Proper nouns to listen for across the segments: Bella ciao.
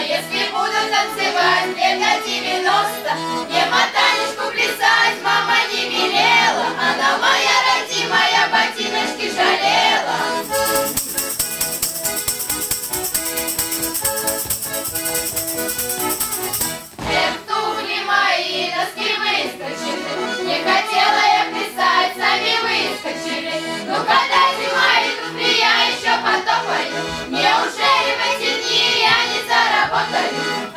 Если буду танцевать лет на 90, мне ботанечку плясать мама не велела, она моя родимая ботиночки жалела. Эх, туфли мои, носки выскочили, не хотела я плясать, сами выскочили. Ну-ка дайте мои туфли, я еще потопаю, мне уже в эти дни я не заработаю.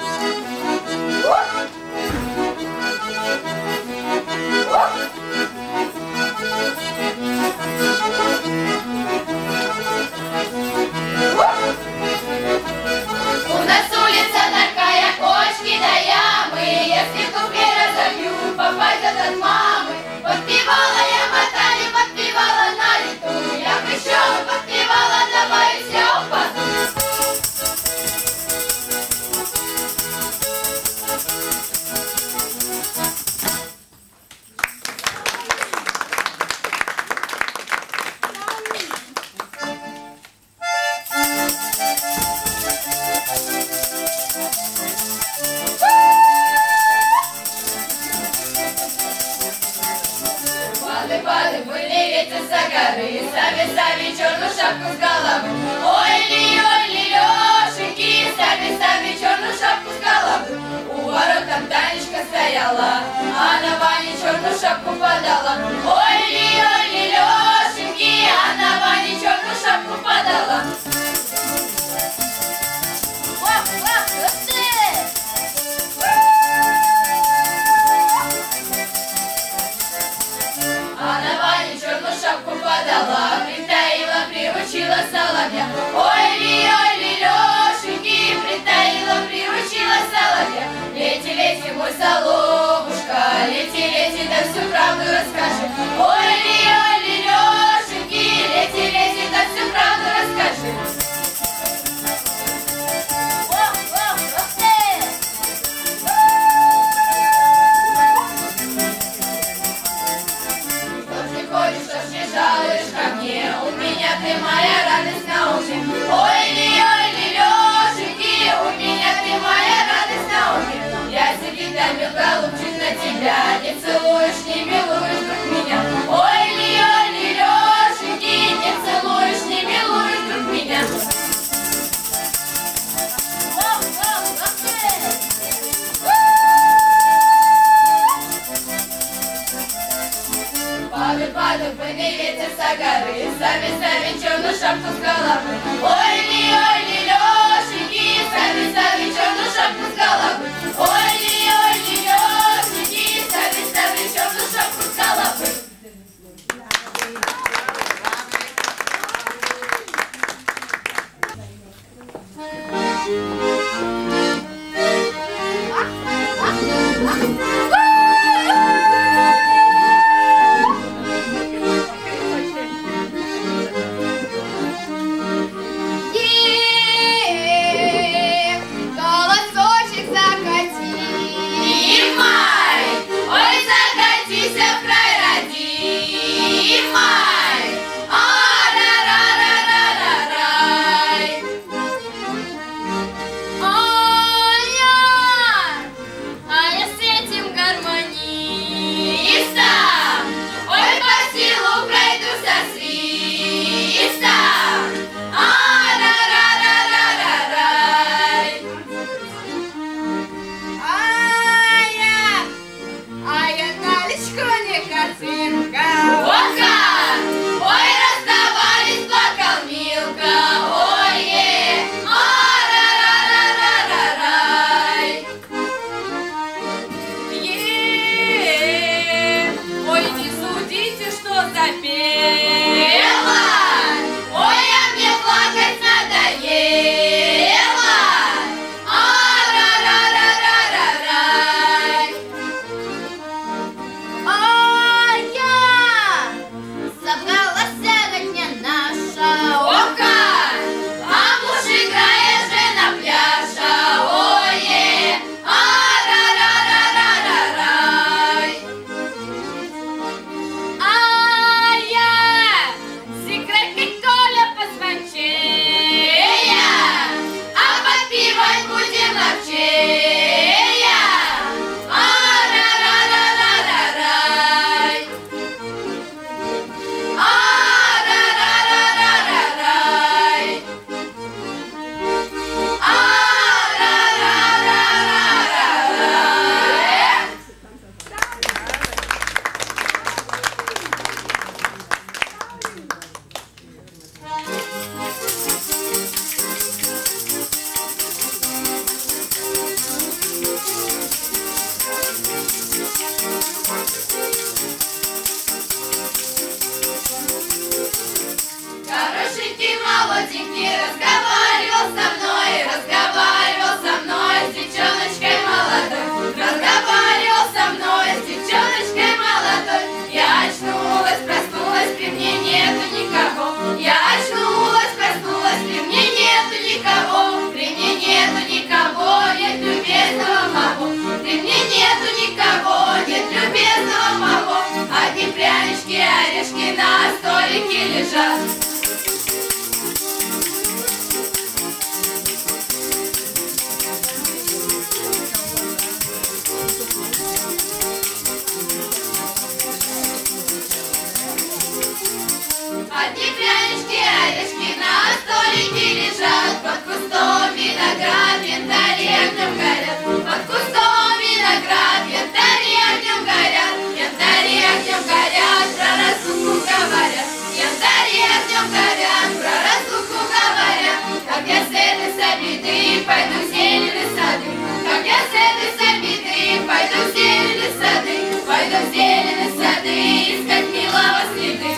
Сами-сами черную шапку с головы. Ой-ли-ой, лешеньки, сами-сами черную шапку с головы. У ворот там Танечка стояла, она Ване черную шапку подала. Ой-ли-ой, лешеньки, она Ване черную шапку подала. Притаила, приручила соловья. Ой-ли-ой-ли, лешеньки, притаила, приручила соловья. Лети-лети, мой соловушка, лети-лети, да всю правду расскажи. Ой-ли-ой-ли, лешеньки, лети-лети, да всю правду расскажи. Загорелась огня наша. già. Одни прянички, орешки на столике лежат, под кустом виноград, янтарь огнем горят, под кустом виноград, янтарь огнем горят, янтарь огнем горят, про рассудку говорят, янтарь огнем горят, про рассудку говорят. Как я с этой обиды пойду в зеленые сады, как я с этой обиды пойду в зеленые сады, пойду в зеленые сады искать милого следы.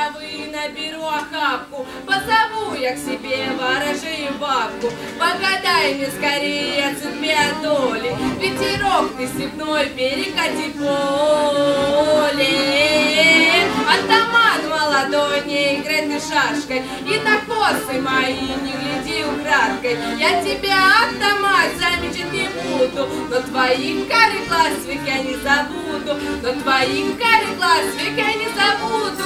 Травы Дай мне скорее от медоли, ветерок ты степной, перекати поле. Атаман молодой, не играй ты шашкой, и на косы мои не гляди украдкой. Я тебя, автомат, замечать не буду, но твоих карих глаз век я не забуду, но твоих карих глаз век я не забуду.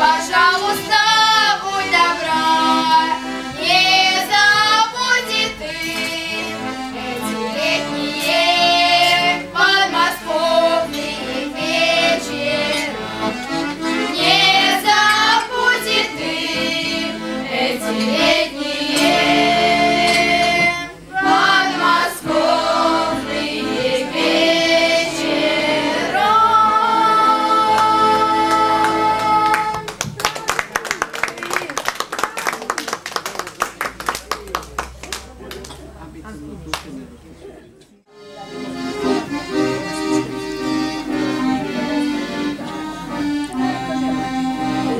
Пожалуйста, будь добра, не забудь и ты эти летние подмосковные вечера. Не забудь и ты эти летние подмосковные вечера.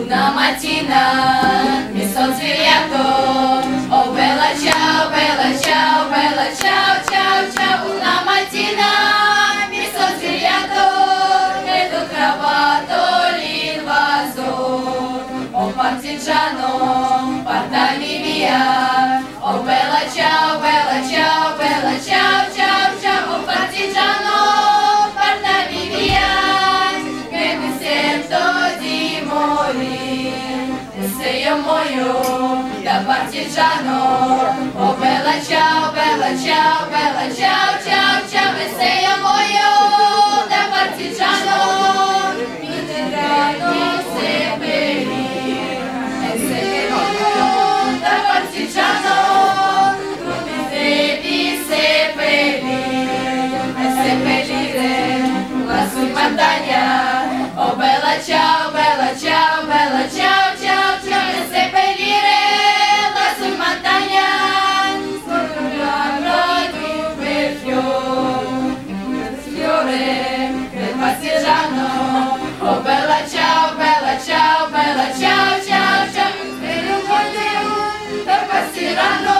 Una mattina mi sono svegliato, oh bella ciao, bella ciao, bella ciao, ciao, ciao. Una mattina mi sono svegliato ed ho trovato l'invasore, oh partigiano, portami via, oh bella ciao, bella ciao, bella ciao, ciao, ciao, oh partigiano. Da partigiano, oh bella ciao, bella ciao, bella ciao, ciao, ciao, veselo moio, da partigiano, mi terranno seppellire, e se non da partigiano, tu mi devi seppellire, e seppellire lassù in montagna, oh bella ciao, bella ciao, bella ciao. Oh bella ciao, bella ciao, bella ciao, ciao, ciao. Per un po' da passeranno,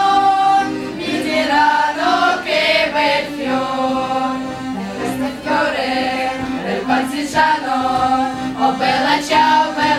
mi diranno che bel fiore. Questo fiore del partigiano, oh bella ciao, bella ciao.